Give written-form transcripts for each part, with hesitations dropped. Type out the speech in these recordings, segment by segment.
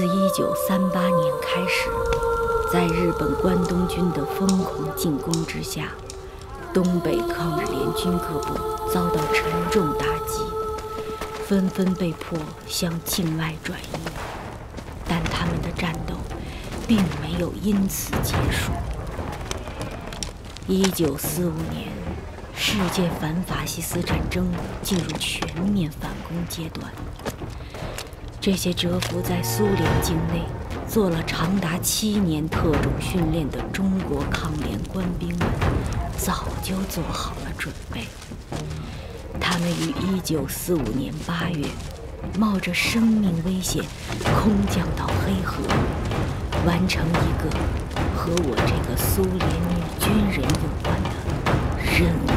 自1938年开始，在日本关东军的疯狂进攻之下，东北抗日联军各部遭到沉重打击，纷纷被迫向境外转移。但他们的战斗并没有因此结束。1945年，世界反法西斯战争进入全面反攻阶段。 这些蛰伏在苏联境内、做了长达7年特种训练的中国抗联官兵们，早就做好了准备。他们于1945年8月，冒着生命危险，空降到黑河，完成一个和我这个苏联女军人有关的任务。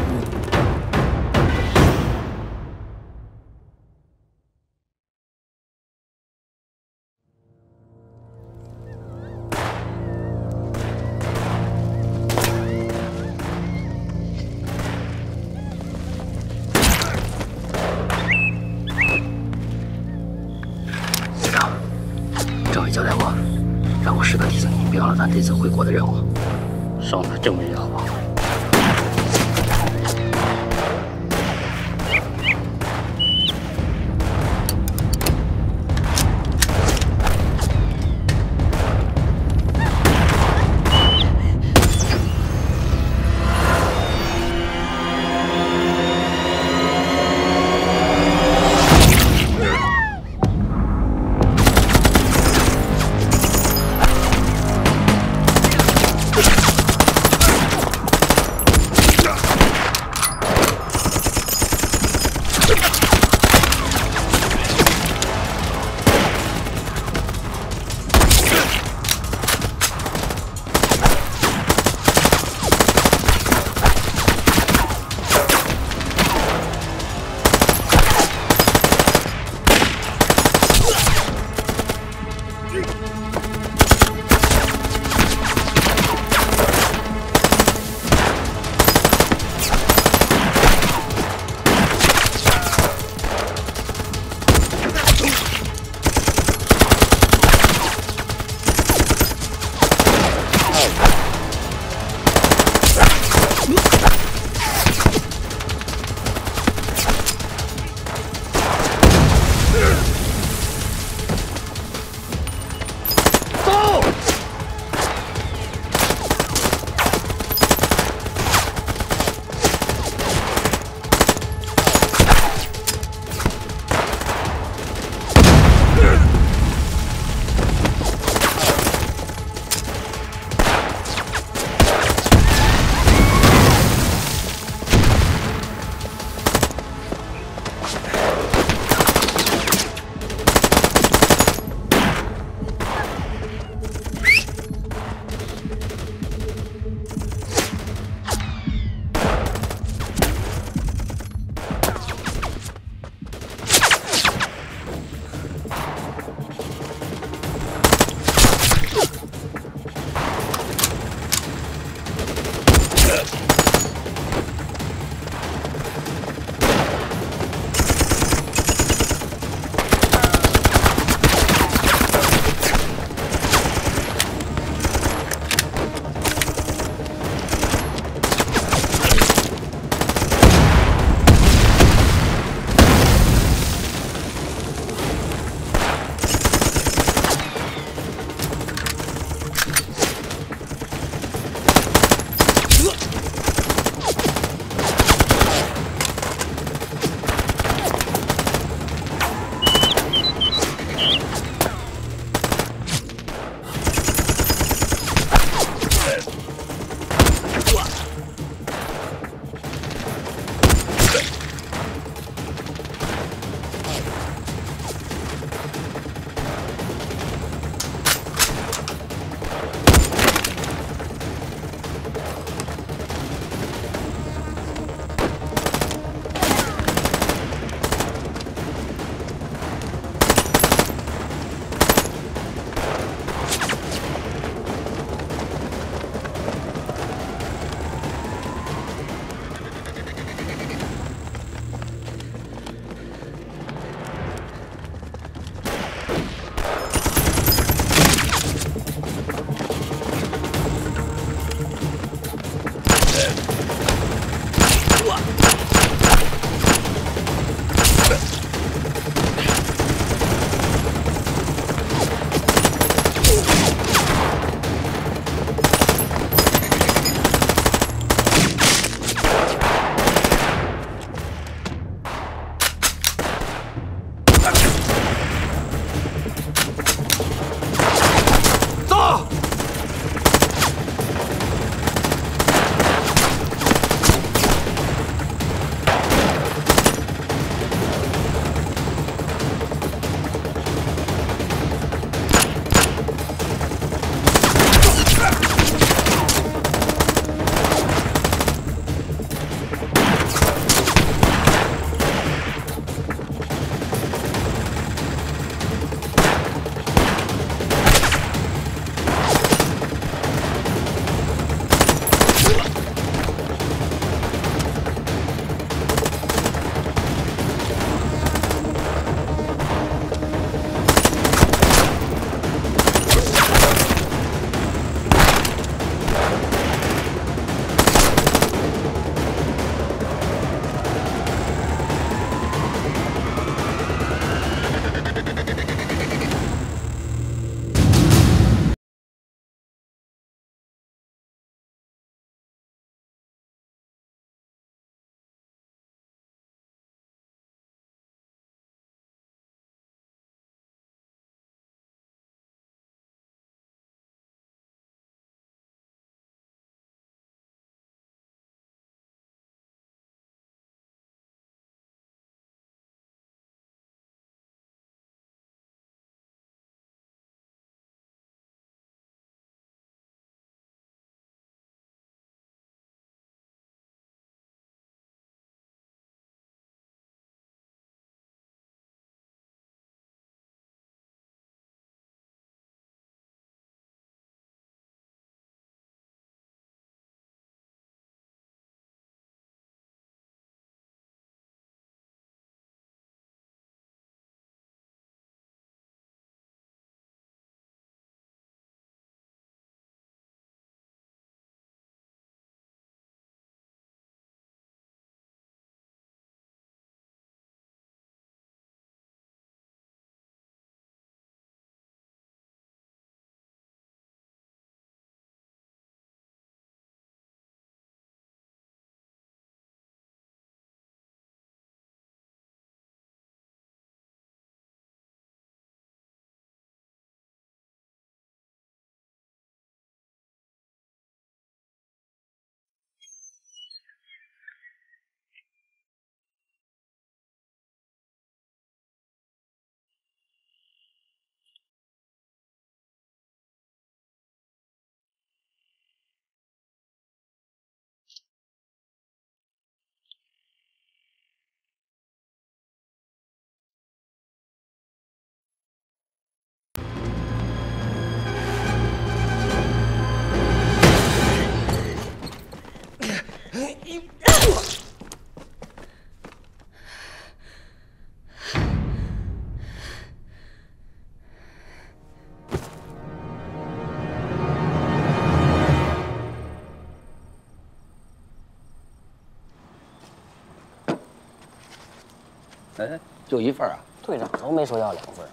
嗯，就一份啊。队长都没说要两份。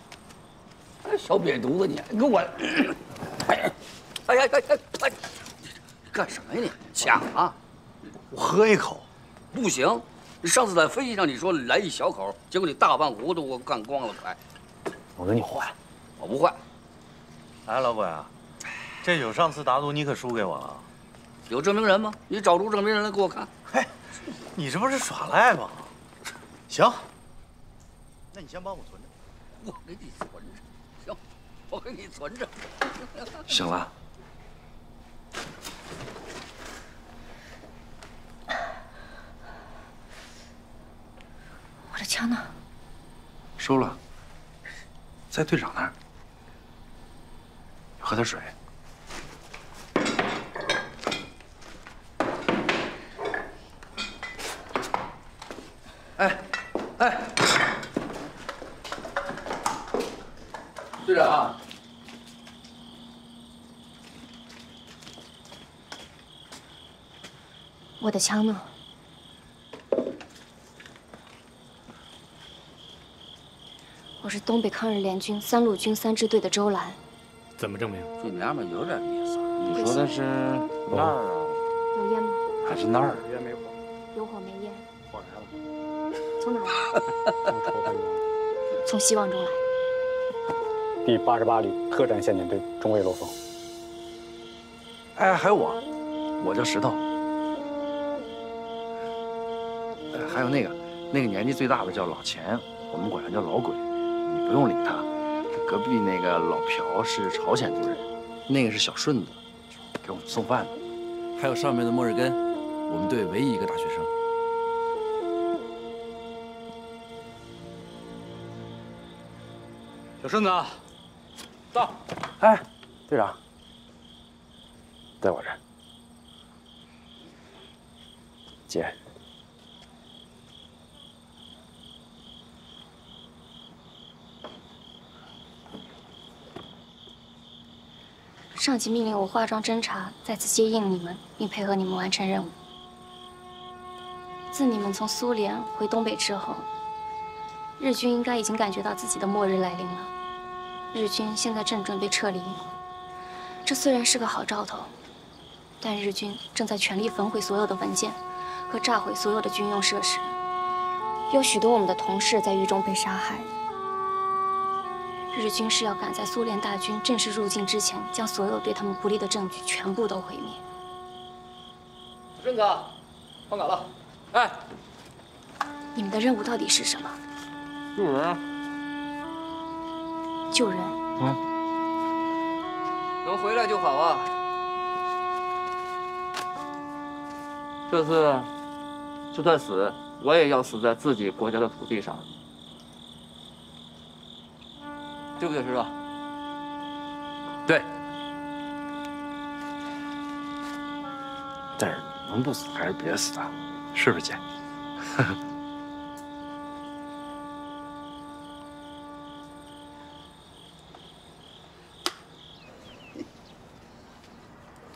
哎，小瘪犊子，你还跟我……哎，干什么呀你？抢啊！我喝一口。不行，你上次在飞机上你说来一小口，结果你大半壶都给我干光了，快！我跟你换，我不换。哎，老鬼啊，这酒上次打赌你可输给我了。 有证明人吗？你找出证明人来给我看。嘿，你这不是耍赖吗？行，那你先帮我存着。我给你存着，行，我给你存着。行了。我的枪呢？收了，在队长那儿。喝点水。 哎，队长，我的枪呢？我是东北抗日联军三路军三支队的周兰。怎么证明？这娘们有点意思。你说的是那儿啊？有烟吗？还是那儿？有烟没火？有火没烟？火来了。 从哪来？从希望中来。第88旅特战先遣队中尉罗峰。哎，还有我，我叫石头。还有那个年纪最大的叫老钱，我们管他叫老鬼，你不用理他。隔壁那个老朴是朝鲜族人，那个是小顺子，给我们送饭的。还有上面的末日根，我们队唯一一个大学生。 小顺子，到！哎，队长，在我这儿。姐，上级命令我化妆侦查，再次接应你们，并配合你们完成任务。自你们从苏联回东北之后。 日军应该已经感觉到自己的末日来临了，日军现在正准备撤离。这虽然是个好兆头，但日军正在全力焚毁所有的文件和炸毁所有的军用设施，有许多我们的同事在狱中被杀害。日军是要赶在苏联大军正式入境之前，将所有对他们不利的证据全部都毁灭。顺子，放岗了。哎，你们的任务到底是什么？ 救人啊！救人。嗯，能回来就好啊。这次就算死，我也要死在自己国家的土地上，对不对，师傅？对。但是能不死还是别死啊，是不是姐？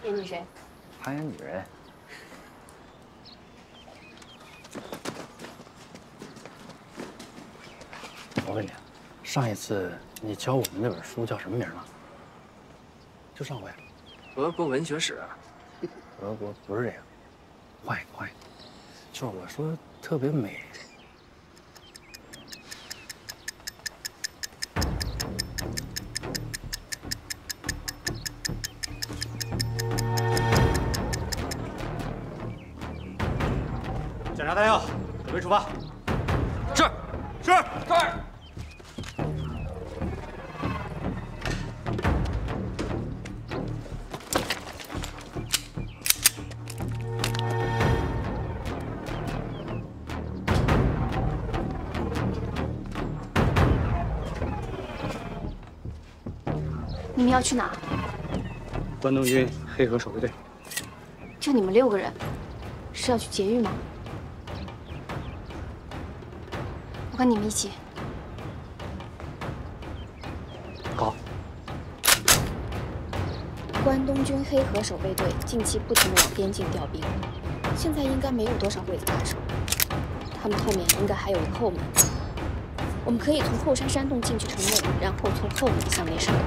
你谁？攀岩女人。我问你，上一次你教我们那本书叫什么名了？就上回。俄国文学史。俄国不是这个，换一个，换一个。就是我说特别美。出发！是。你们要去哪？关东军黑河守备队。就你们6个人，是要去劫狱吗？ 我跟你们一起。好。关东军黑河守备队近期不停往边境调兵，现在应该没有多少鬼子把守，他们后面应该还有个后门，我们可以从后山山洞进去城内，然后从后门向内上楼。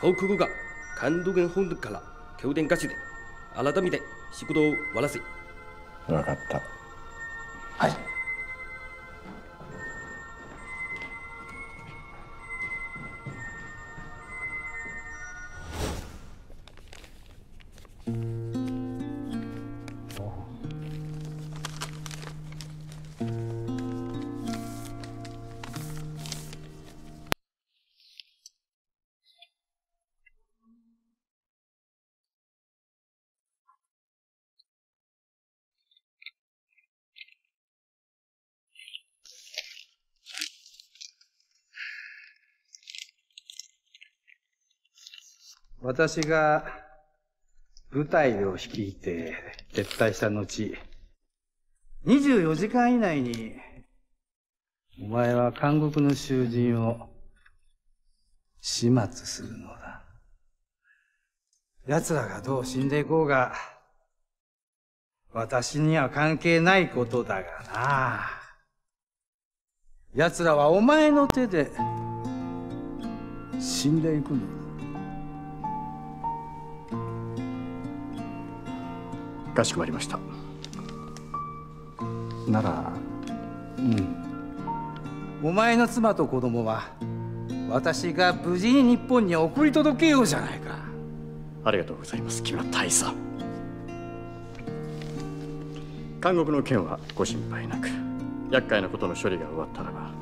北国が関東軍本土から拠点勝ちで改めて仕事を終わらせ。分かった。はい。私が部隊を率いて撤退した後、24時間以内に、お前は監獄の囚人を始末するのだ。奴らがどう死んでいこうが、私には関係ないことだがな。奴らはお前の手で死んでいくのだ。 かしこまりました。なら、うん。お前の妻と子供は私が無事に日本に送り届けようじゃないか。ありがとうございます、木村大佐。監獄の件はご心配なく、厄介なことの処理が終わったらば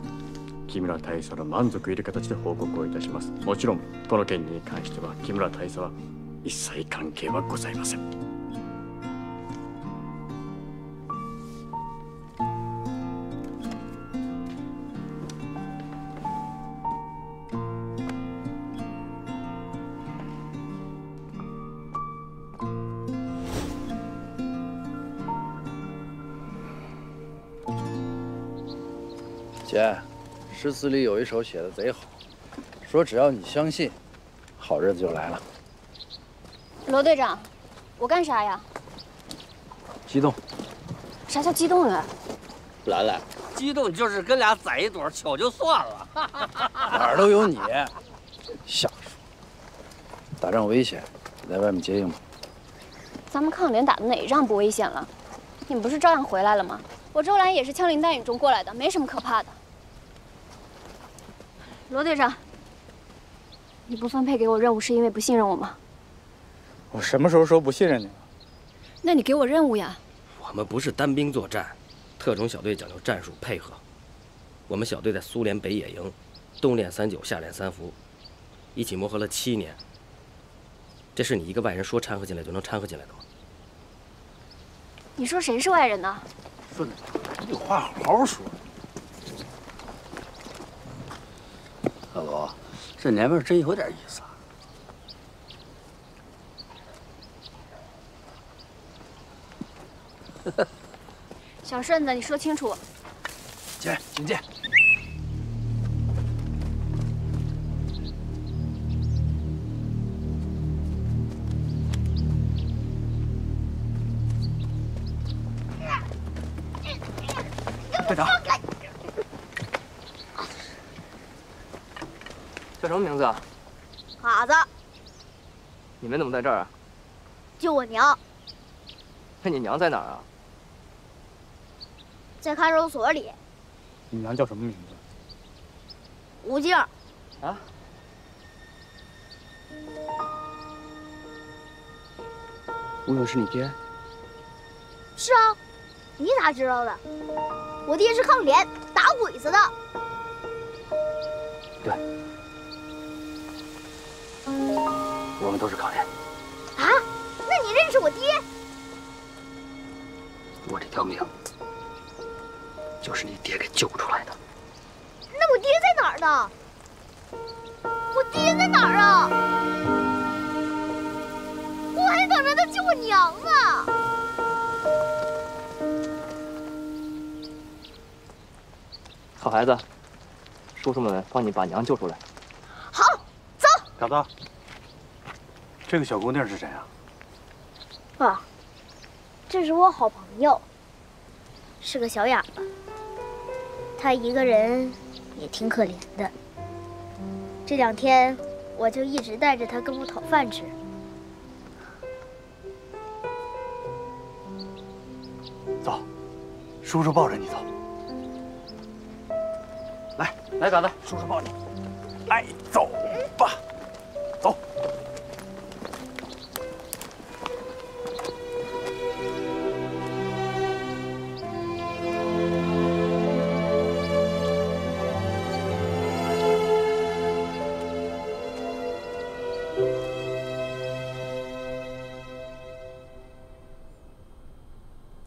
木村大佐の満足いる形で報告をいたします。もちろんこの件に関しては木村大佐は一切関係はございません。 姐，诗词里有一首写的贼好，说只要你相信，好日子就来了。罗队长，我干啥呀？激动。啥叫激动啊？兰兰，激动就是跟俩在一堆糗就算了。哪儿都有你，瞎说。打仗危险，你在外面接应吧。咱们抗联打的哪一仗不危险了？你们不是照样回来了吗？我周兰也是枪林弹雨中过来的，没什么可怕的。 罗队长，你不分配给我任务是因为不信任我吗？我什么时候说不信任你了？那你给我任务呀！我们不是单兵作战，特种小队讲究战术配合。我们小队在苏联北野营，冬练39，夏练3伏，一起磨合了7年。这是你一个外人说掺和进来就能掺和进来的吗？你说谁是外人呢？顺子，你有话好好说。 大罗，这年味真有点意思啊！小顺子，你说清楚。姐，请进。队长。 叫什么名字啊？卡子。你们怎么在这儿啊？就我娘。那你娘在哪儿啊？在看守所里。你娘叫什么名字？吴静。啊？吴勇是你爹？是啊，你咋知道的？我爹是抗联打鬼子的。对。 我们都是抗联。啊？那你认识我爹？我这条命就是你爹给救出来的。那我爹在哪儿呢？我爹在哪儿啊？我还等着他救我娘呢。好孩子，叔叔们帮你把娘救出来。好，走。小子，这个小姑娘是谁啊？爸，这是我好朋友，是个小哑巴，她一个人也挺可怜的。这两天我就一直带着她跟我讨饭吃。 走，叔叔抱着你走。来，来，杆子，叔叔抱你。来，走吧，走。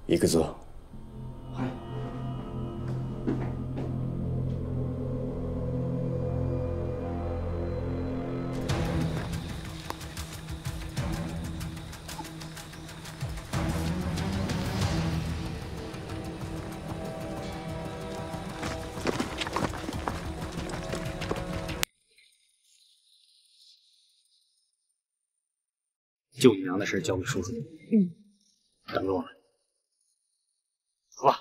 一个字。 救你娘的事交给叔叔。嗯，等着我们。走吧。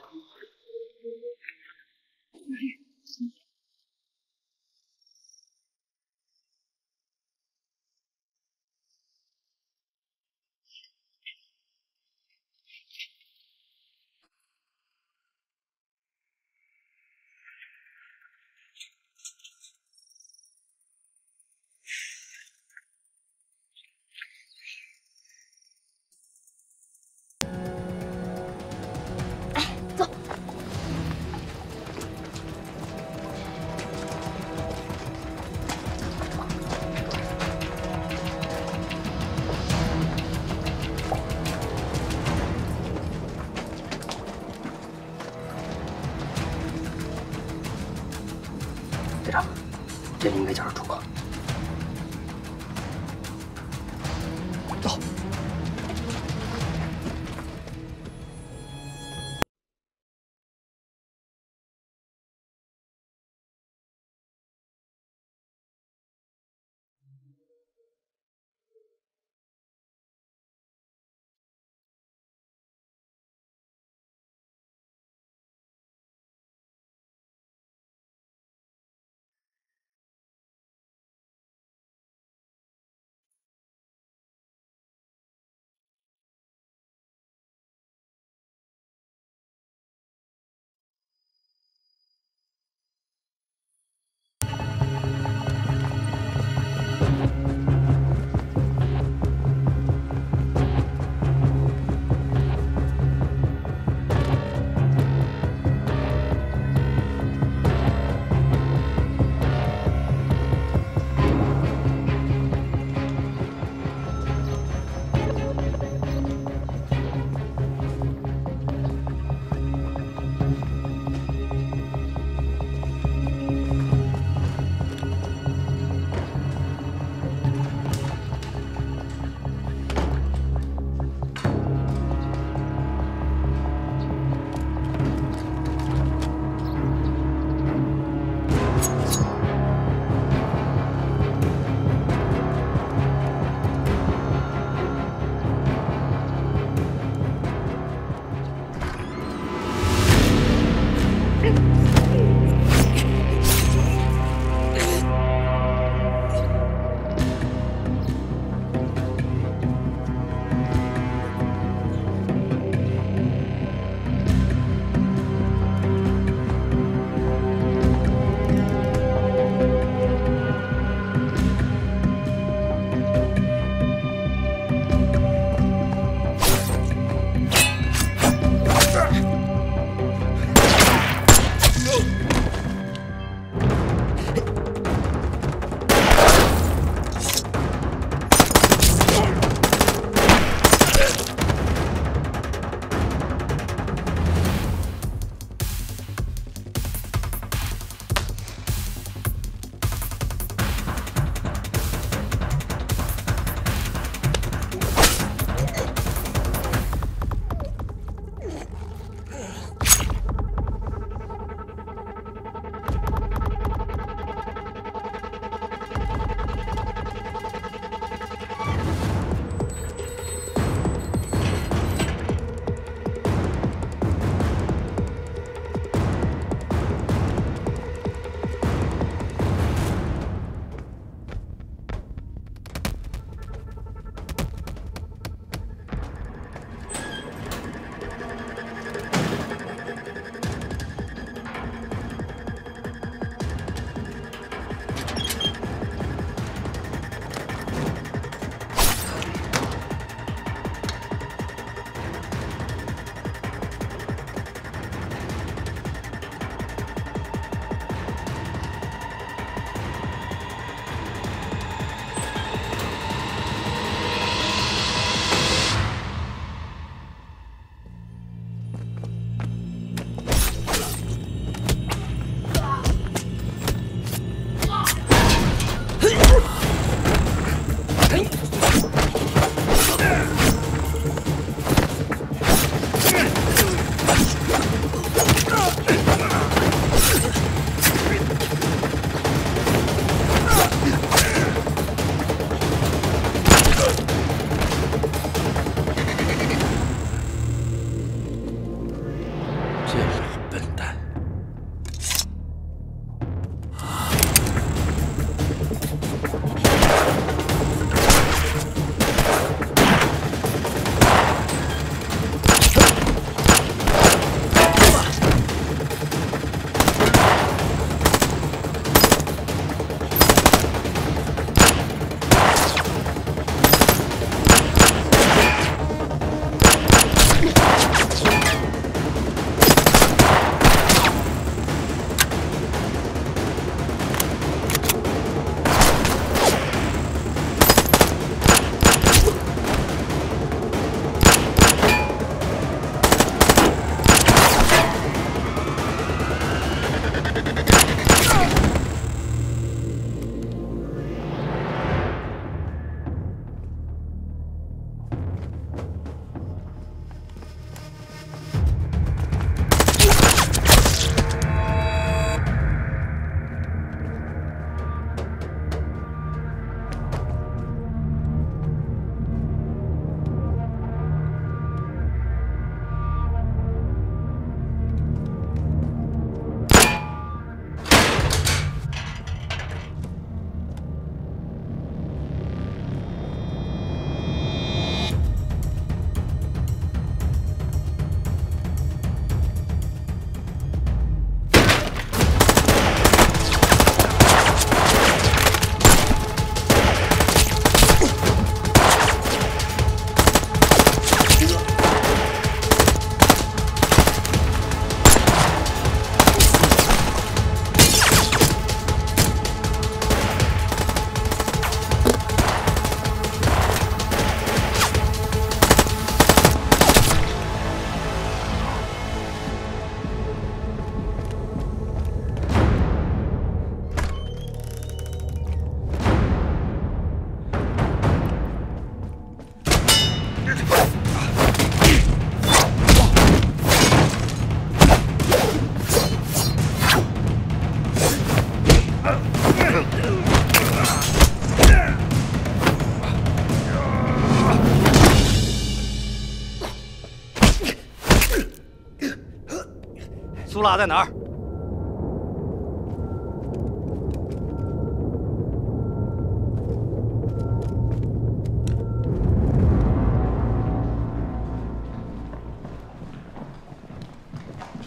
苏拉在哪儿？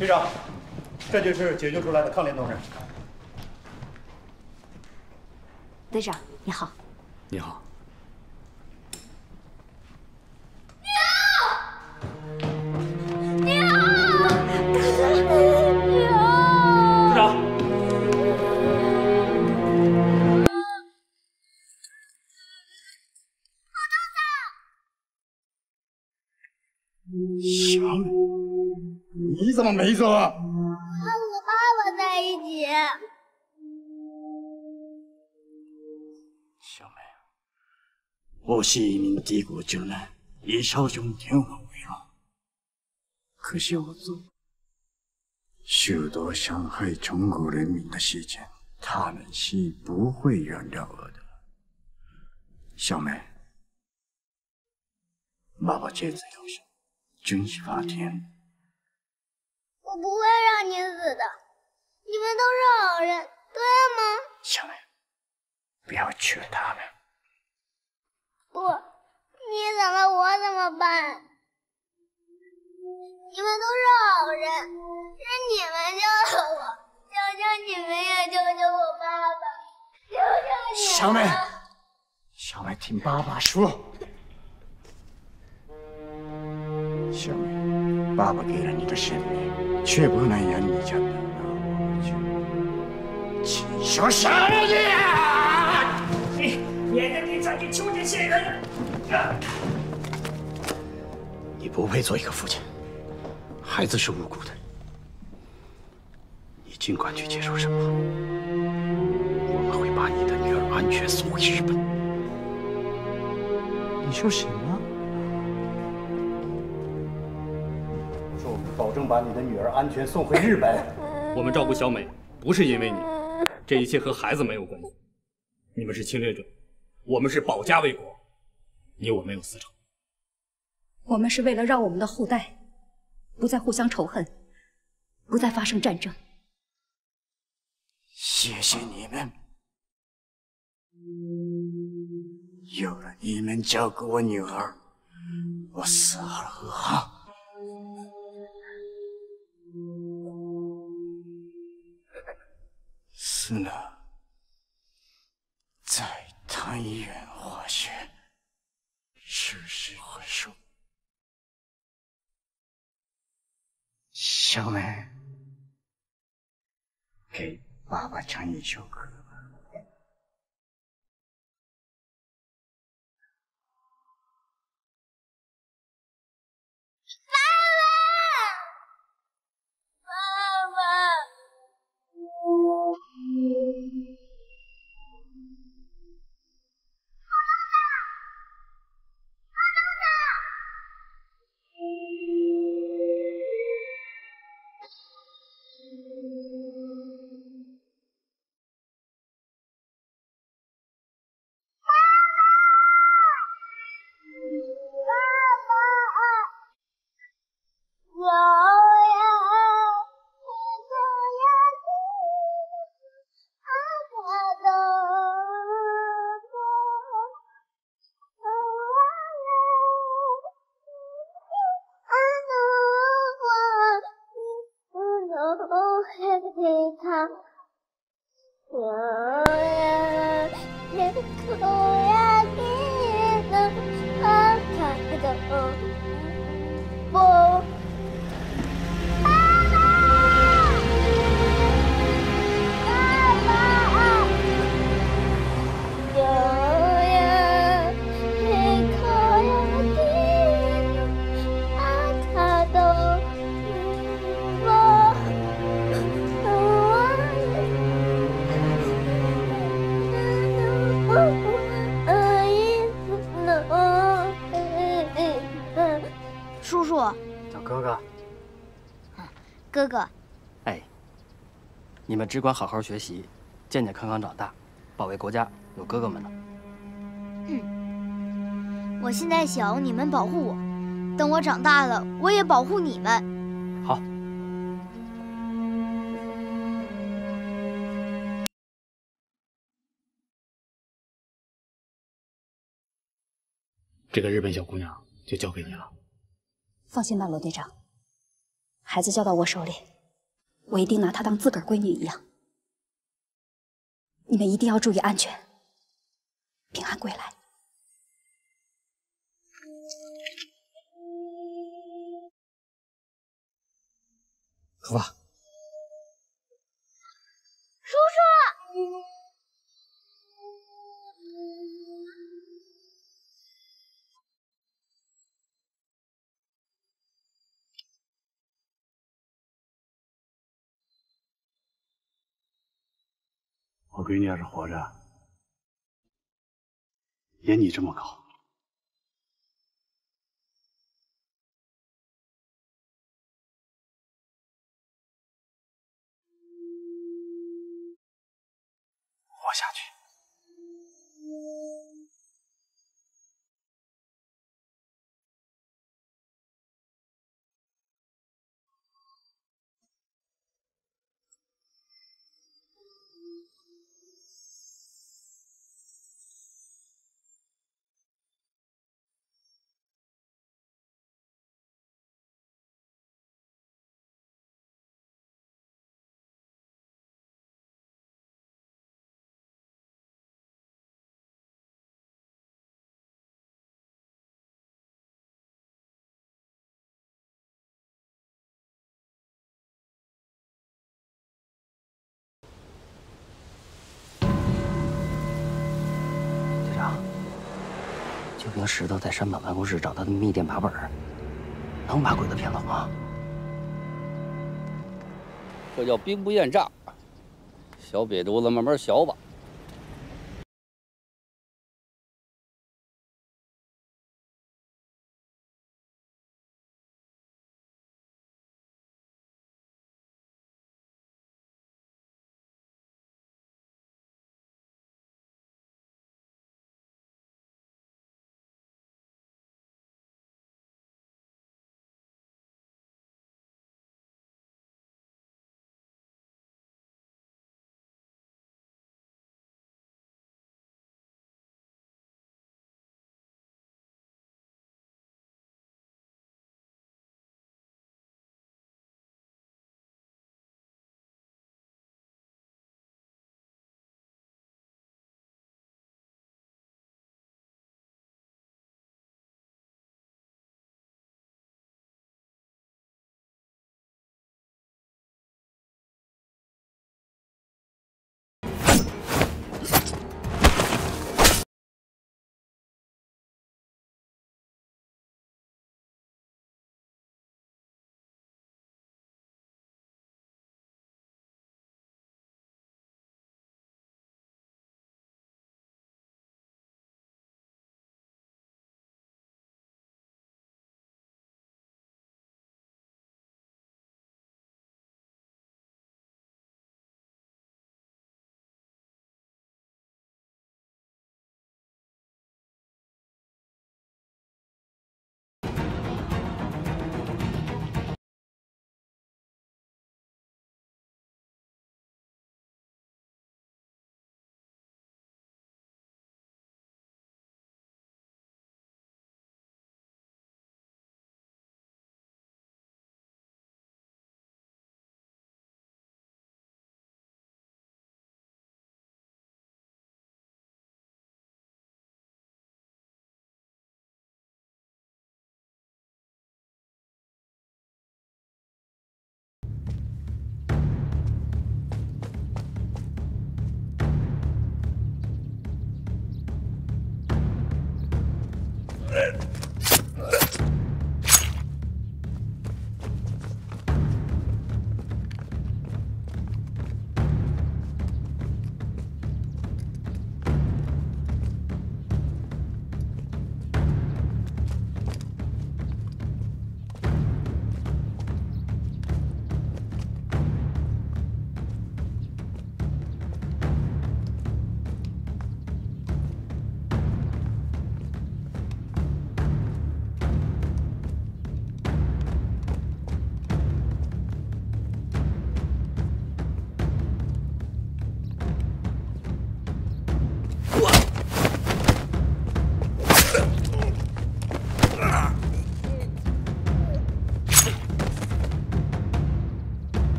局长，这就是解救出来的抗联同志。队长，你好。你好。 没走啊！我和我爸爸在一起。小梅，我是一名敌国军人，以少雄天王为荣。可是我做许多伤害中国人民的事情，他们是不会原谅我的。小梅，爸爸这次要上军事法庭。 我不会让你死的，你们都是好人，对吗？小梅，不要娶他们。不，你怎么我怎么办？你们都是好人，是你们救了我，求求你们也救救我爸爸，求求你们！小梅，小梅听爸爸说。小梅，爸爸给了你的生命。 却不能让你家等到我去。禽兽！什么你？免得你再给邱家谢恩。你不配做一个父亲，孩子是无辜的。你尽管去接受审判，我们会把你的女儿安全送回日本。你说什么？说。保证把你的女儿安全送回日本。我们照顾小美不是因为你，这一切和孩子没有关系。你们是侵略者，我们是保家卫国，你我没有私仇。我们是为了让我们的后代不再互相仇恨，不再发生战争。谢谢你们，有了你们照顾我女儿，我死而无憾。死了，在汤原化学是谁会说？小美，给爸爸唱一首歌吧。爸爸，爸爸。 你们只管好好学习，健健康康长大，保卫国家，有哥哥们呢。嗯，我现在小，你们保护我；等我长大了，我也保护你们。好。这个日本小姑娘就交给你了。放心吧，罗队长，孩子交到我手里。 我一定拿她当自个儿闺女一样。你们一定要注意安全，平安归来。出发。叔叔。我闺女要是活着，也你这么高，活下去。就凭石头在山本办公室找他的密电爬本，能把鬼子骗走吗？这叫兵不厌诈，小瘪犊子慢慢学吧。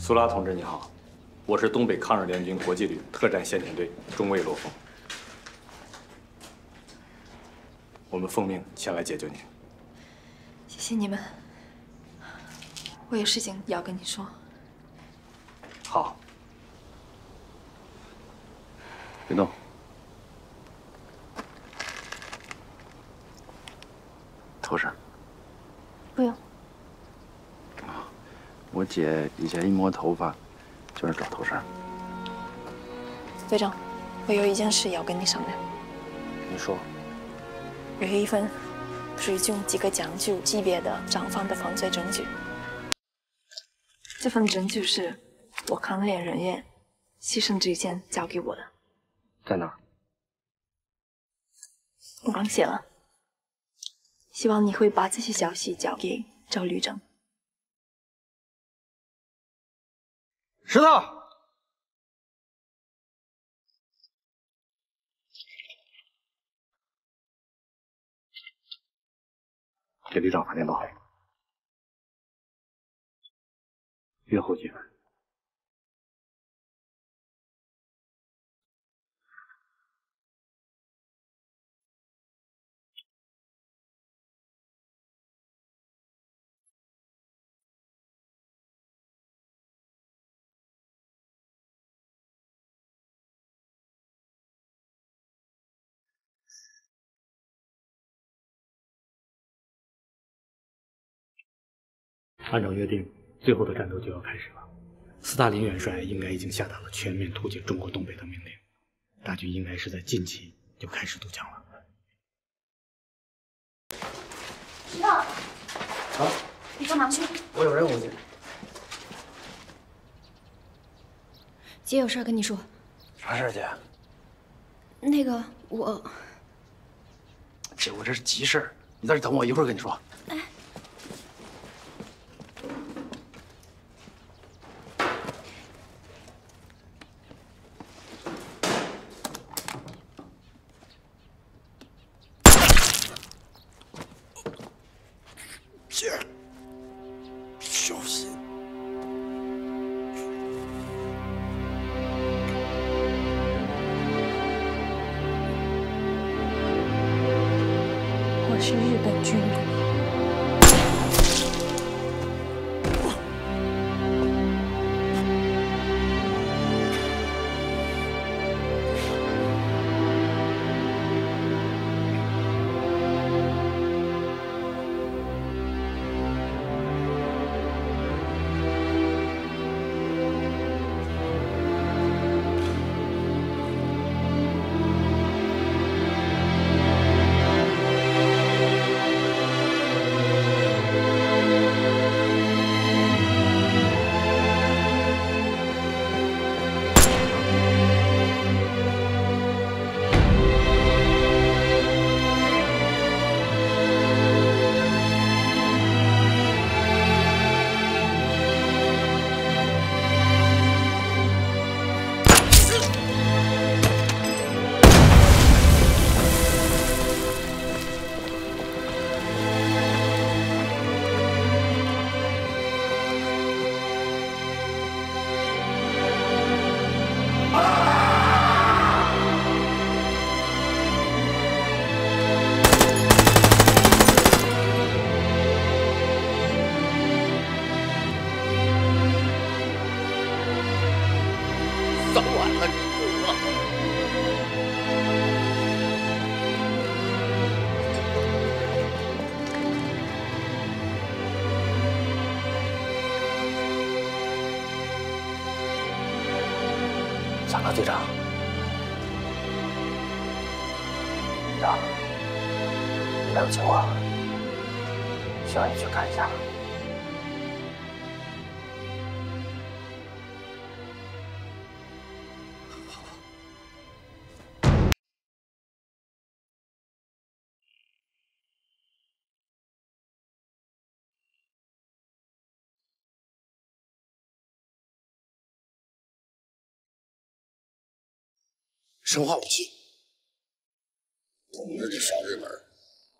苏拉同志，你好，我是东北抗日联军国际旅特战先遣队中尉罗峰，我们奉命前来解救您。谢谢你们，我有事情要跟你说。好，别动。头绳。不用。 我姐以前一摸头发，就是找头绳。队长，我有一件事要跟你商量。你说。有一份水军几个将军级别的长方的犯罪证据。这份证据是我抗联人员牺牲之前交给我的。在哪儿？我刚写了。希望你会把这些消息交给赵旅长。 石头，给旅长发电报，月后结婚。按照约定，最后的战斗就要开始了。斯大林元帅应该已经下达了全面突解中国东北的命令，大军应该是在近期就开始渡江了。石头，啊，你干嘛去？我有任务去。姐有事跟你说。啥事儿，姐？那个我……姐，我这是急事儿，你在这等我，一会儿跟你说。哎。 我是日本军人。 사나들이랑让梁静华，希望你去看一下。 生化武器，懂得这小日本，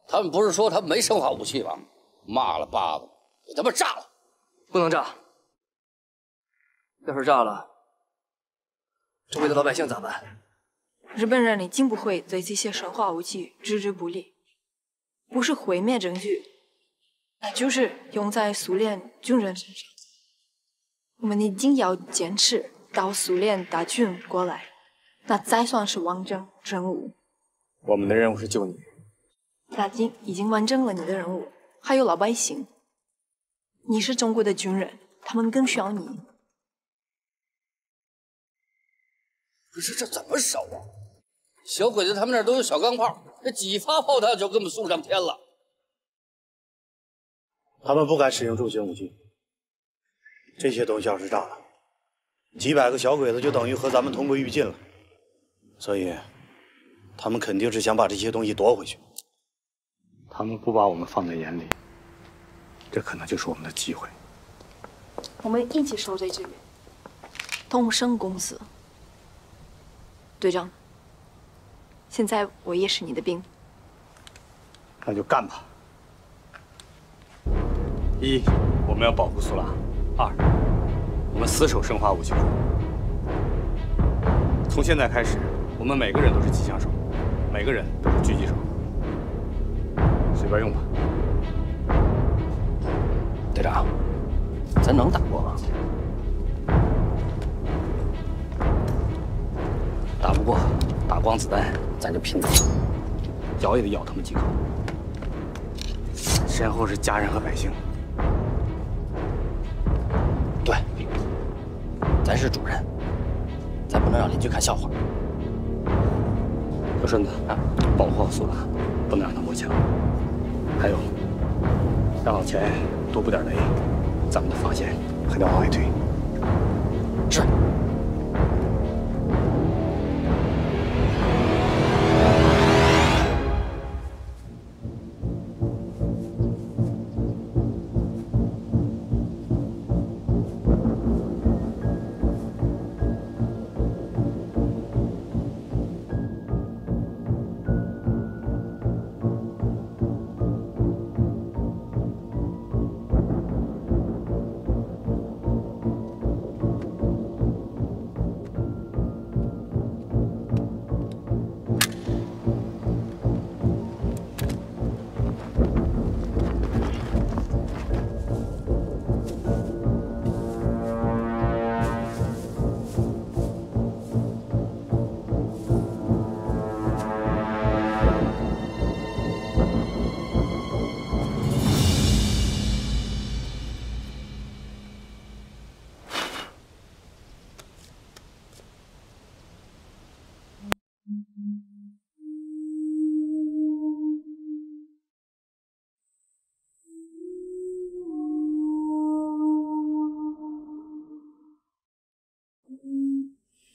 他们不是说他没生化武器吗？骂了爸爸，给他们炸了！不能炸，要是炸了，周围的老百姓咋办？日本人已经不会对这些生化武器置之不理，不是毁灭证据，那就是用在苏联军人身上。我们一定要坚持到苏联大军过来。 那才算是完整任务。我们的任务是救你。大金已经完成了你的任务，还有老百姓。你是中国的军人，他们更需要你。不是这怎么少啊？小鬼子他们那儿都有小钢炮，这几发炮弹就给我们送上天了。他们不敢使用重型武器，这些东西要是炸了，几百个小鬼子就等于和咱们同归于尽了。 所以，他们肯定是想把这些东西夺回去。他们不把我们放在眼里，这可能就是我们的机会。我们一起守在这里。东升公司，队长，现在我也是你的兵。那就干吧！一，我们要保护苏拉；二，我们死守生化武器库。 从现在开始，我们每个人都是机枪手，每个人都是狙击手，随便用吧。队长，咱能打过吗？打不过，打光子弹，咱就拼了，咬也得咬他们几口。身后是家人和百姓。对，咱是主人。 咱不能让邻居看笑话。小顺子啊，保护好苏拉，不能让他摸枪。还有，要往前多布点雷，咱们的防线还得往外推。是。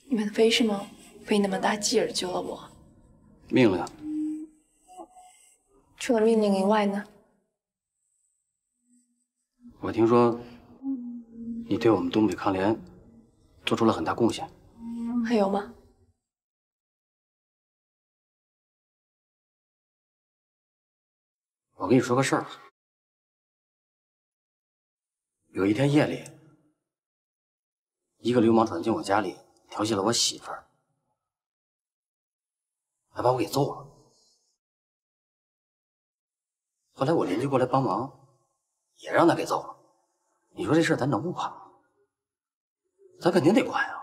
你们为什么费那么大劲儿救了我？命令。除了命令以外呢？我听说你对我们东北抗联做出了很大贡献，还有吗？我跟你说个事儿，有一天夜里，一个流氓闯进我家里。 调戏了我媳妇儿，还把我给揍了。后来我邻居过来帮忙，也让他给揍了。你说这事儿咱能不管吗？咱肯定得管呀。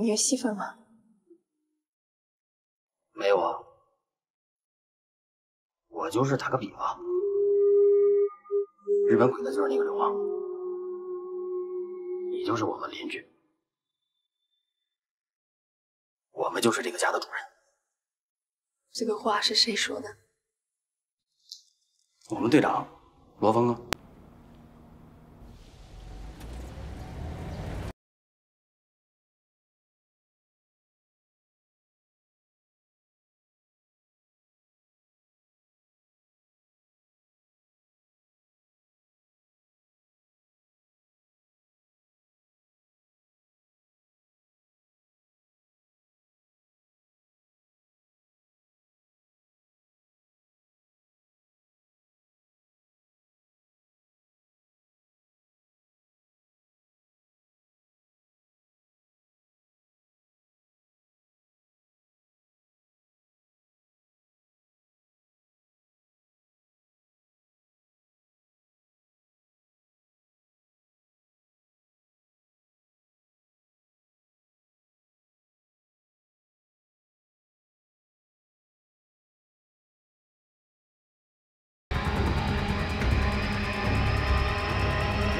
你有媳妇儿吗？没有啊，我就是打个比方，日本鬼子就是那个流氓。就是我们邻居，我们就是这个家的主人。这个话是谁说的？我们队长罗峰啊。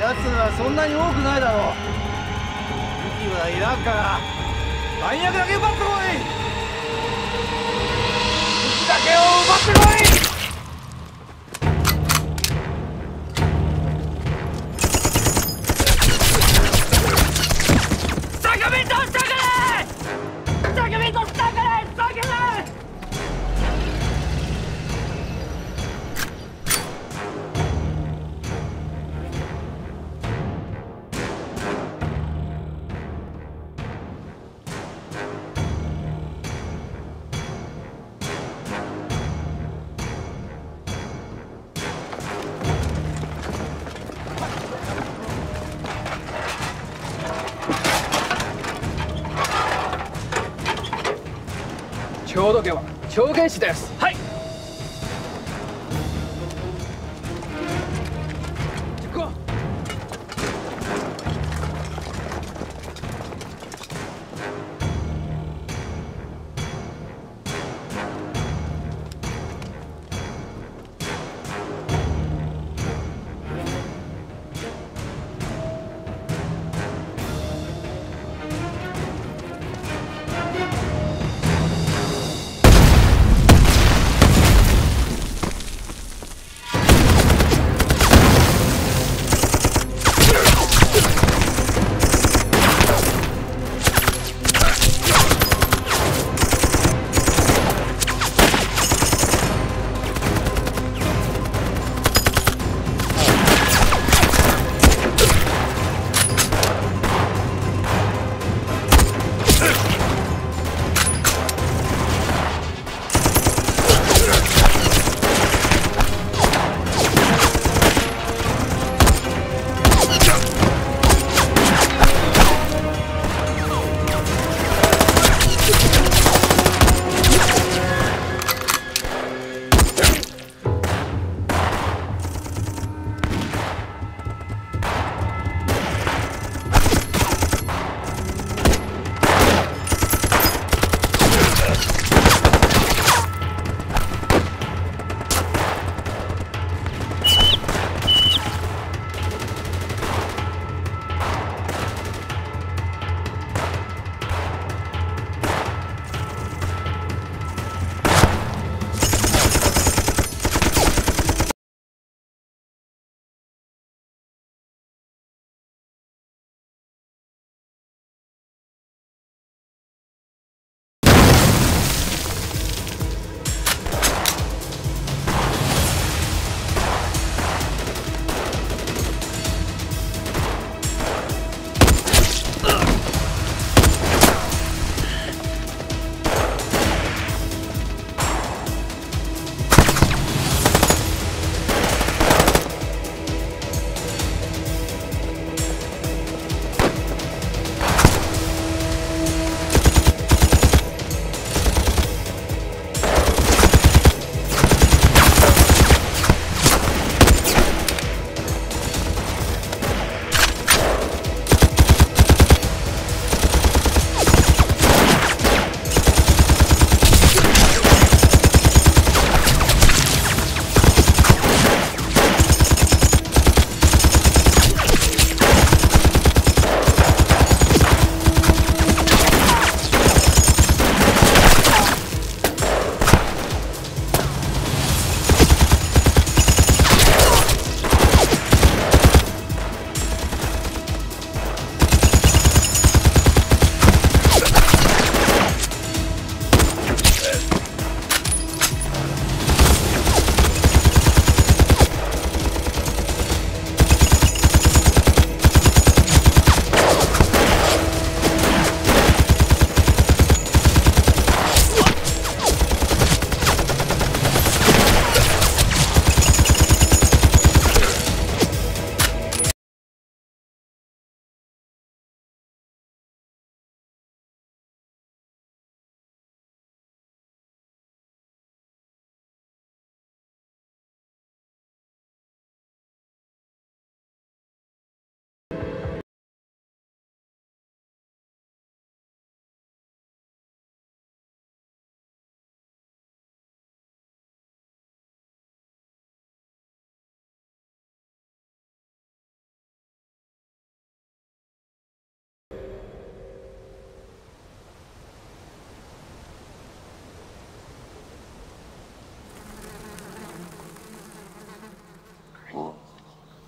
奴はそんなに多くないだろう。武器はいらんから、弾薬だけ奪ってこい。武器だけを奪ってこい。 聴導犬は狂犬士です。はい。行こう。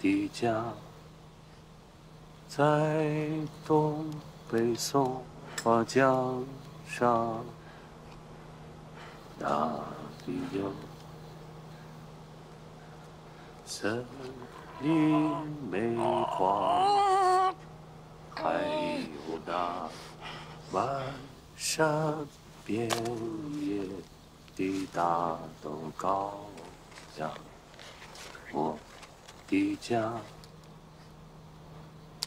的家，在东北松花江上，那里有森林煤矿，还有那漫山遍野的大豆高粱。我的家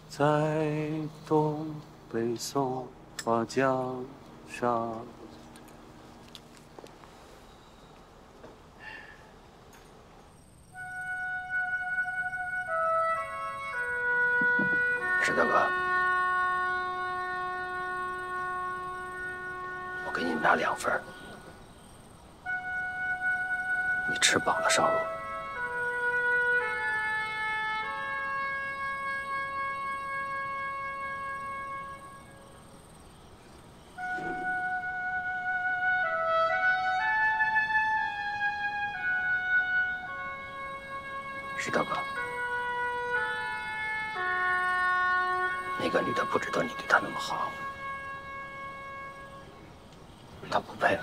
在东北松花江上。 大哥，我给你们俩2份，你吃饱了上路。是大哥。 那个女的不值得你对她那么好，她不配。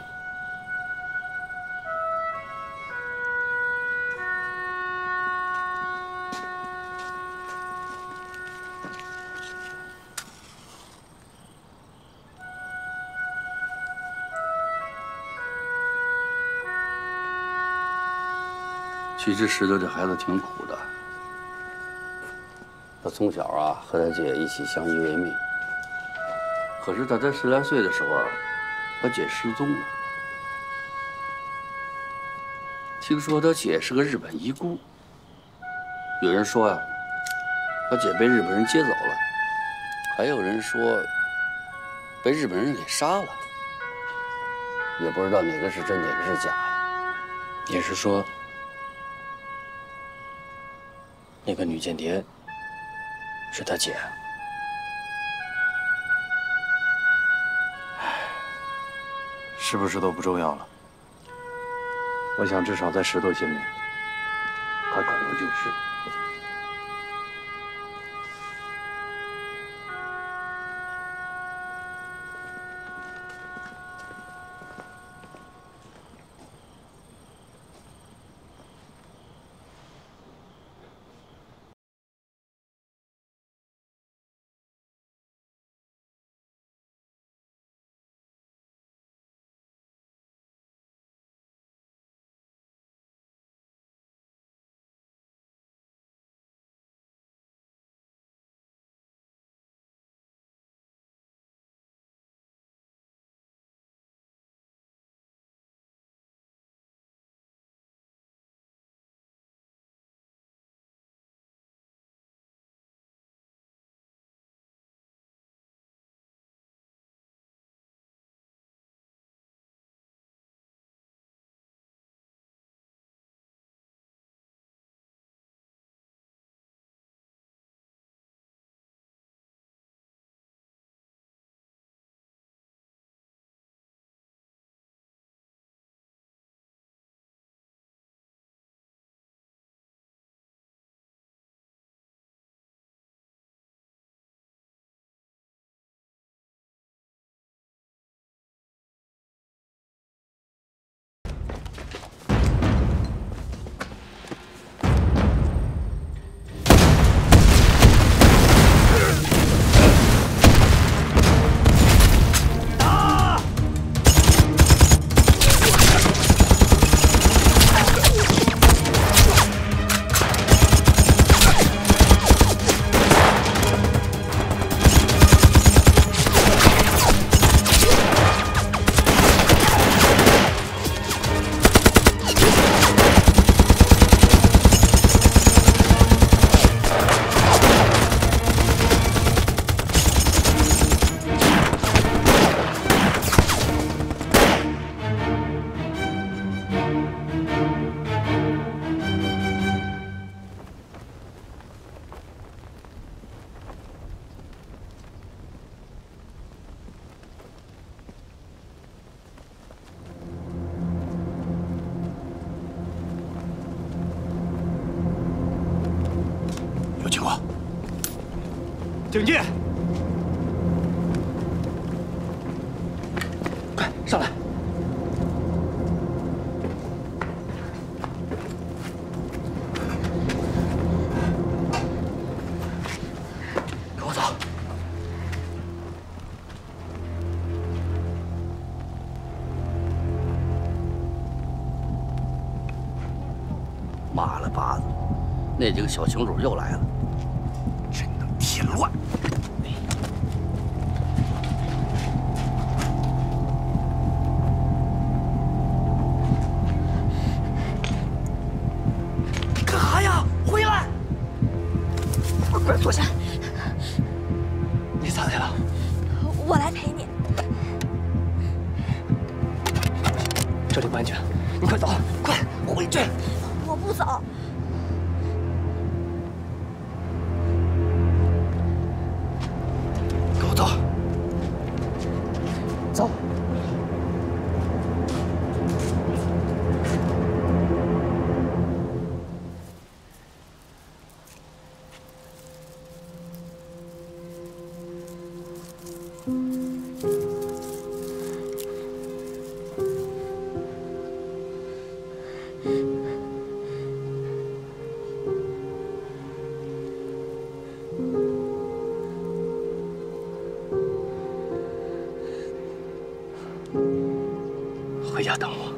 其实石头这孩子挺苦的。 他从小啊和他姐一起相依为命，可是他才10来岁的时候，他姐失踪了。听说他姐是个日本遗孤，有人说呀、他姐被日本人接走了，还有人说被日本人给杀了，也不知道哪个是真哪个是假呀。也是说，那个女间谍。 是他姐。唉，是不是都不重要了？我想，至少在石头心里，他可能就是。警戒！快上来！跟我走。妈了巴子，那几个小情主又来了。 回家等我。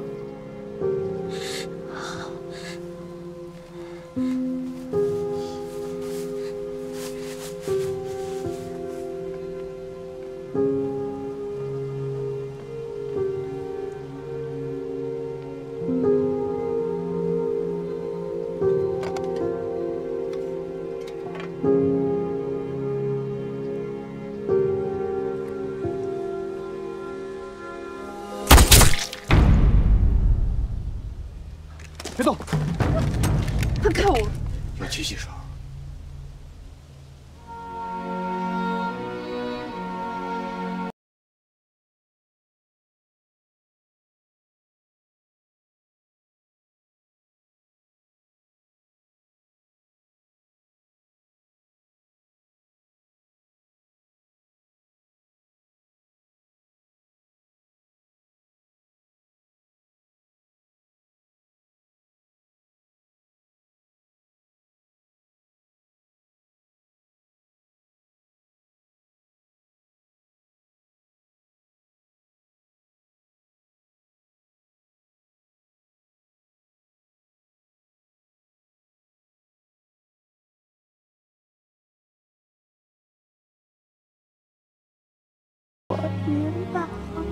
别把我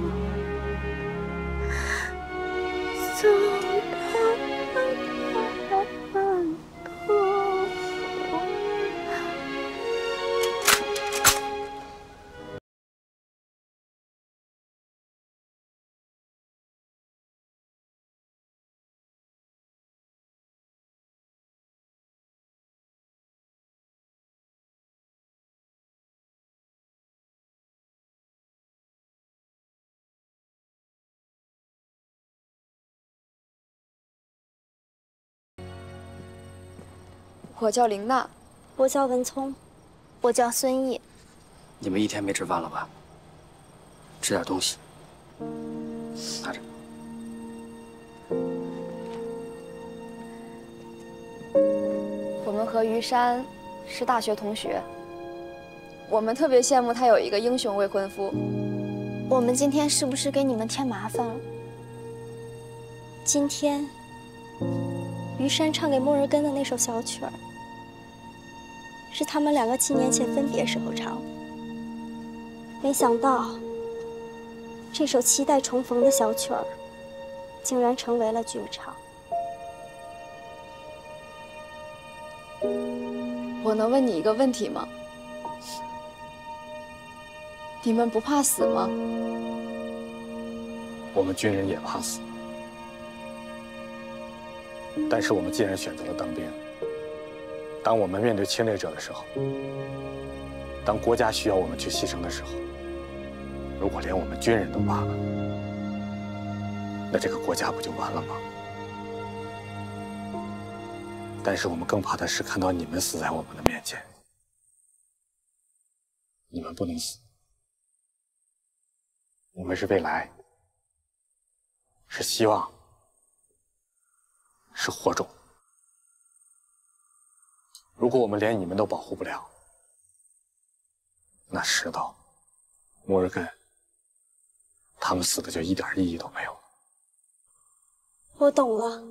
送到那半空。我叫林娜，我叫文聪，我叫孙毅。你们一天没吃饭了吧？吃点东西，拿着。我们和于山是大学同学，我们特别羡慕他有一个英雄未婚夫。我们今天是不是给你们添麻烦了？今天，于山唱给莫日根的那首小曲儿。 是他们两个7年前分别时候唱的。没想到，这首期待重逢的小曲儿，竟然成为了剧场。我能问你一个问题吗？你们不怕死吗？我们军人也怕死，但是我们既然选择了当兵。 当我们面对侵略者的时候，当国家需要我们去牺牲的时候，如果连我们军人都怕了，那这个国家不就完了吗？但是我们更怕的是看到你们死在我们的面前。你们不能死，你们是未来，是希望，是火种。如果我们连你们都保护不了，那石头、摩尔根，他们死的就一点意义都没有了。我懂了。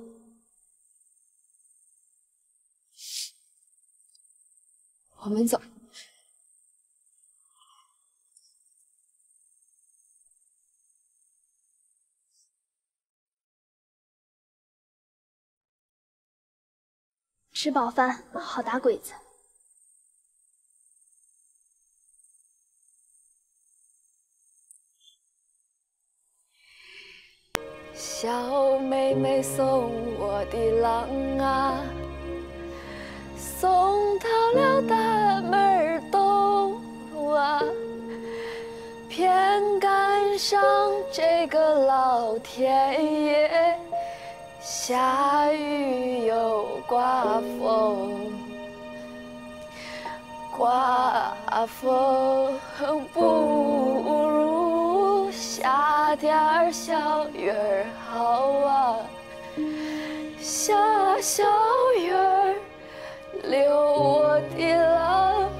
我们走。 吃饱饭好打鬼子。小妹妹送我的郎啊，送到了大门东啊，偏赶上这个老天爷下雨又。 刮风，刮风不如下点儿小雨儿好啊，下小雨儿留我的郎，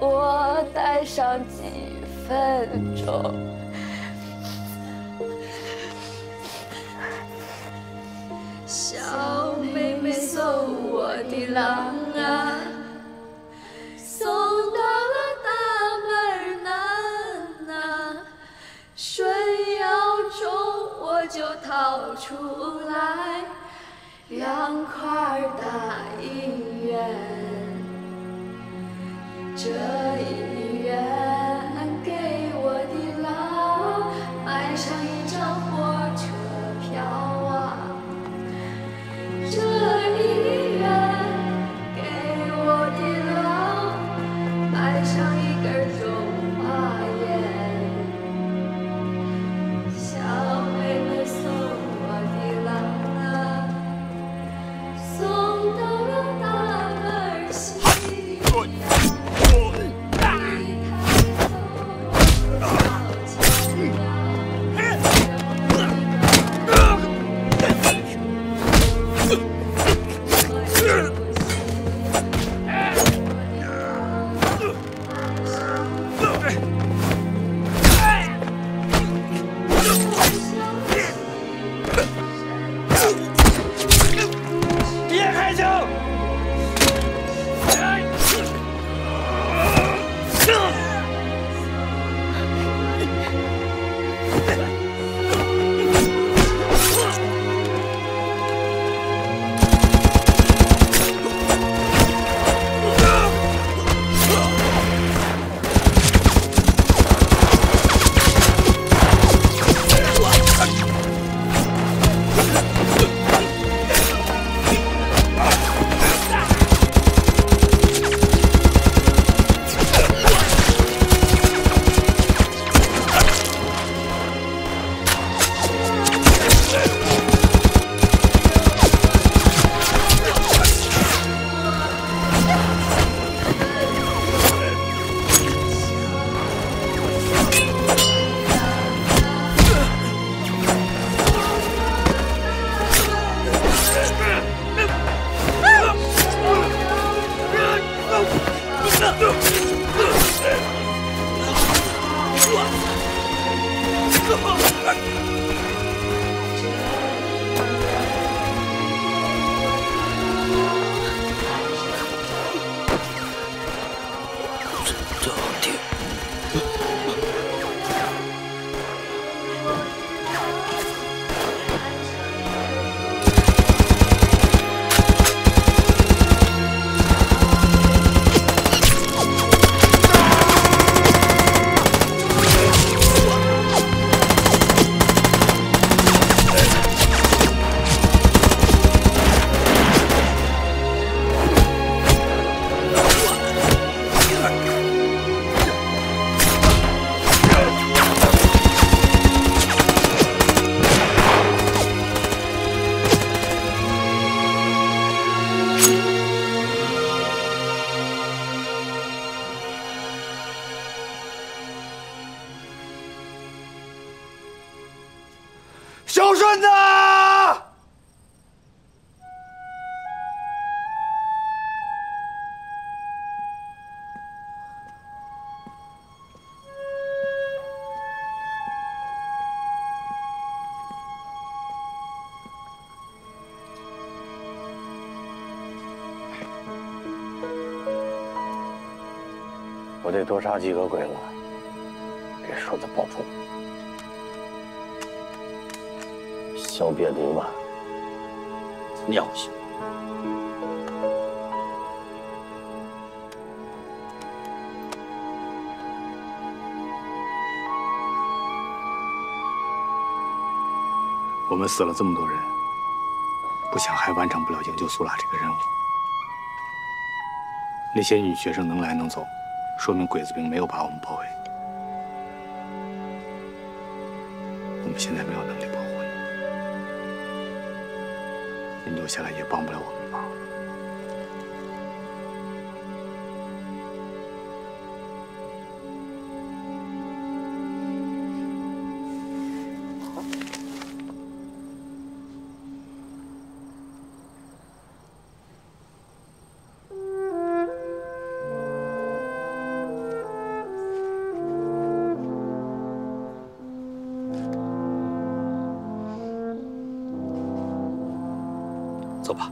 多待上几分钟。 小妹妹送我的郎啊，送到了大门南啊，顺腰中我就掏出来2块大银元，这一元给我的郎买上1张火车票啊。 这1元给我的郎，买上1根中华烟。小妹妹送我的郎啊，送到了大门西。顺子！我得多杀几个鬼了，给顺子报仇。 小瘪犊吧，尿性！我们死了这么多人，不想还完成不了营救苏拉这个任务。那些女学生能来能走，说明鬼子兵没有把我们包围。我们现在没有能力保护。 你留下来也帮不了我们忙。走吧。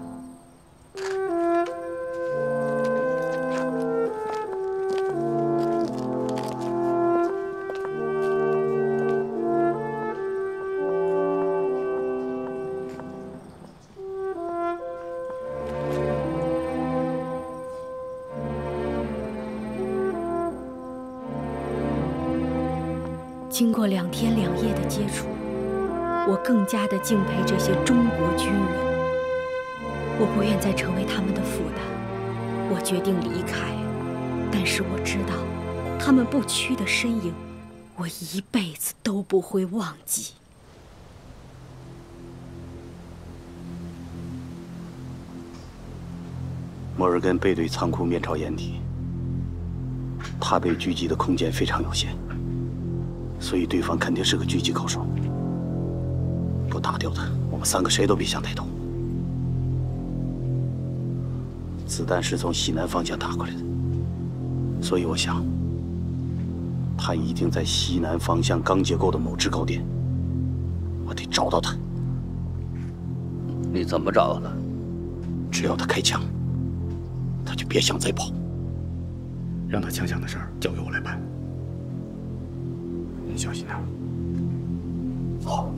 经过2天2夜的接触，我更加的敬佩这些中国军人。 我不愿再成为他们的负担，我决定离开。但是我知道，他们不屈的身影，我一辈子都不会忘记。摩尔根背对仓库，面朝掩体。他被狙击的空间非常有限，所以对方肯定是个狙击高手。不打掉他，我们3个谁都别想抬头。 子弹是从西南方向打过来的，所以我想，他一定在西南方向钢结构的某制高点。我得找到他。你怎么找的？只要他开枪，他就别想再跑。让他枪响的事儿交给我来办。你小心点。好。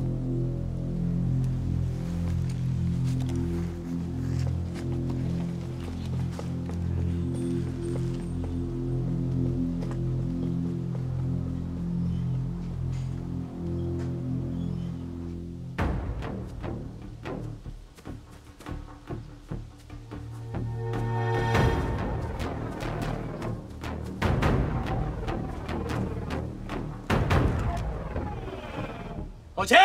老秦，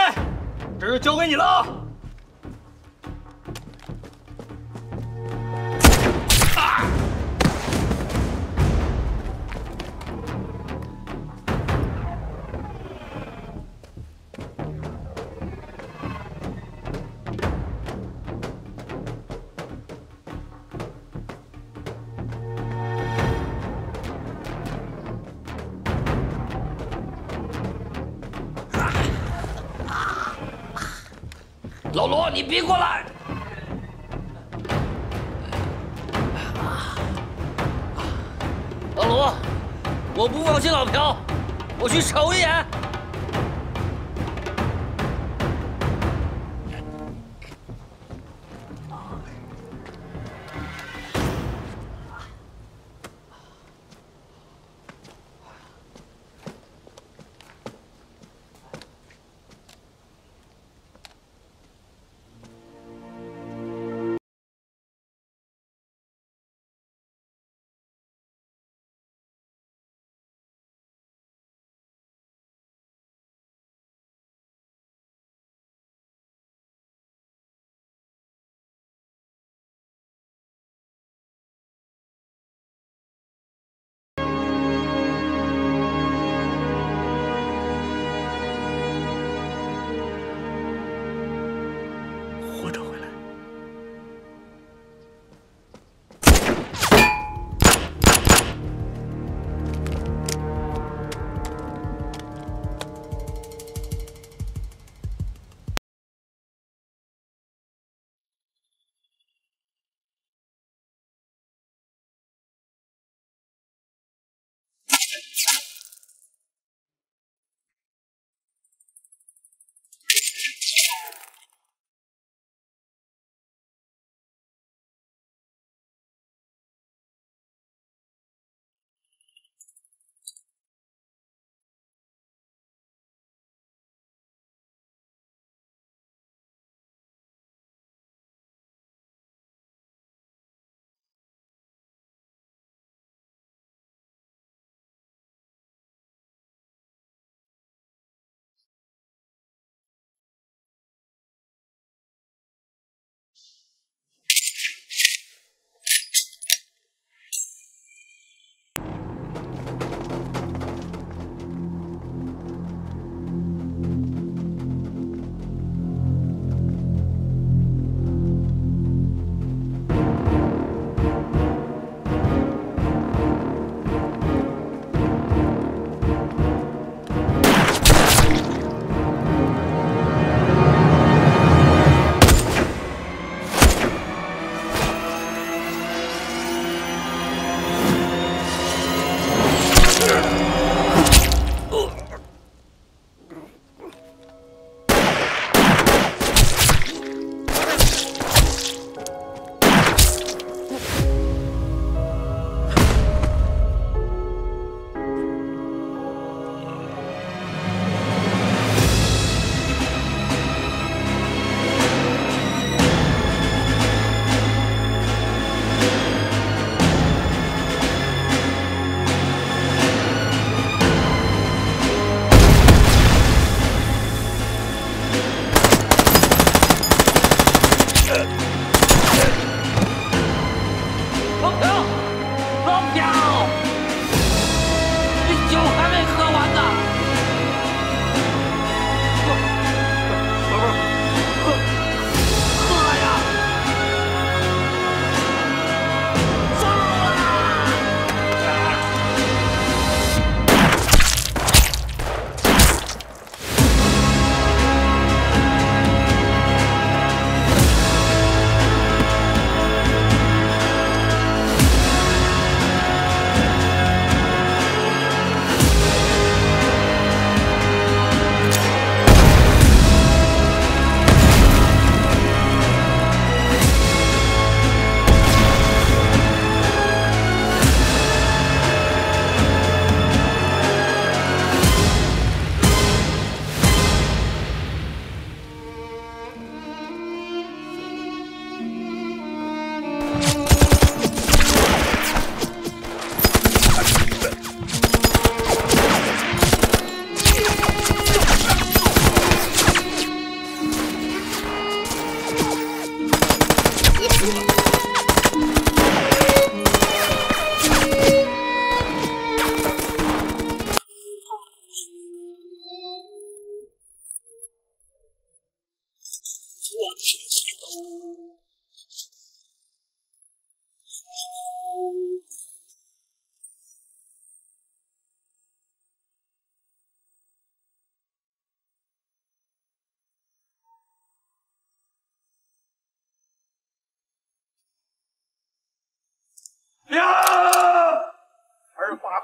这就交给你了啊！老罗，你别过来！老罗，我不放心老朴，我去瞅一眼。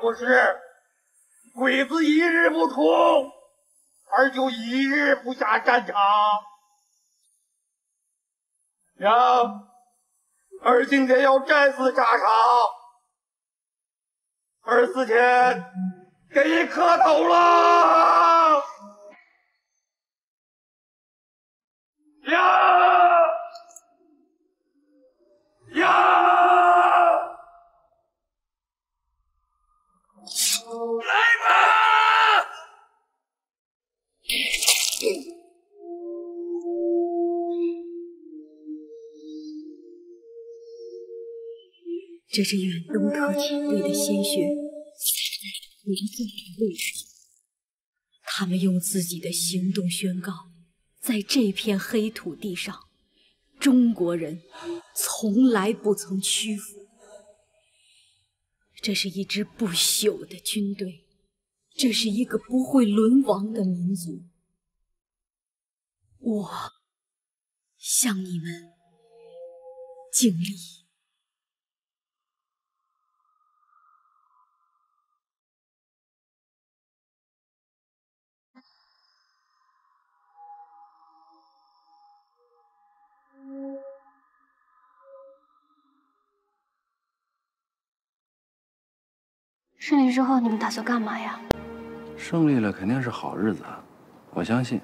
不是，鬼子一日不出，儿就一日不下战场。娘，儿今天要战死沙场，儿死前给你磕头了。娘。 这是远东特遣队的鲜血，凝聚成泪水。他们用自己的行动宣告，在这片黑土地上，中国人从来不曾屈服。这是一支不朽的军队，这是一个不会沦亡的民族。我向你们敬礼。 胜利之后，你们打算干嘛呀？胜利了肯定是好日子，我相信。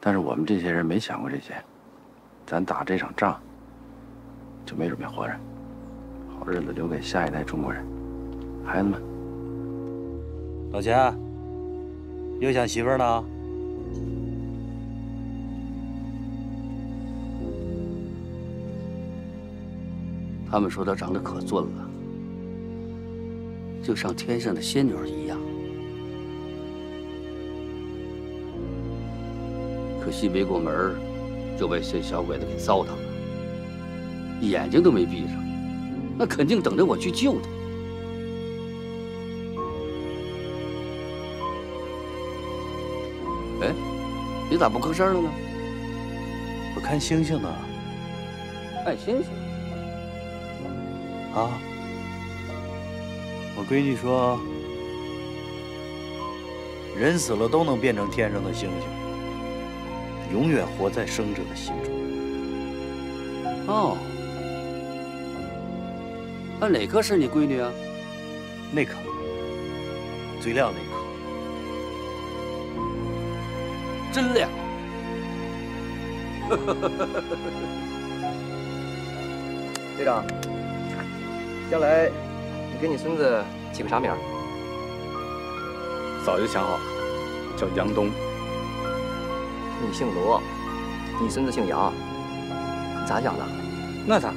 但是我们这些人没想过这些，咱打这场仗就没准备活着。好日子留给下一代中国人，孩子们。老钱，又想媳妇呢？他们说他长得可俊了。 就像天上的仙女一样，可惜没过门就被这小鬼子给糟蹋了，眼睛都没闭上，那肯定等着我去救他。哎，你咋不吭声了呢？我看星星呢。看星星？啊？ 我闺女说：“人死了都能变成天上的星星，永远活在生者的心中。”哦，那哪颗是你闺女啊？那颗，最亮那颗，真亮！队长，将来。 你给你孙子起个啥名儿？早就想好了，叫杨东。你姓罗，你孙子姓杨，你咋想的？那咋？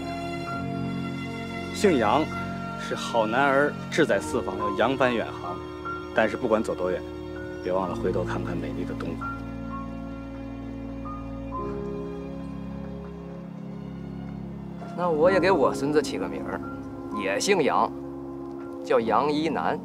姓杨是好男儿志在四方，要扬帆远航。但是不管走多远，别忘了回头看看美丽的东方。那我也给我孙子起个名儿，也姓杨。 叫杨一楠。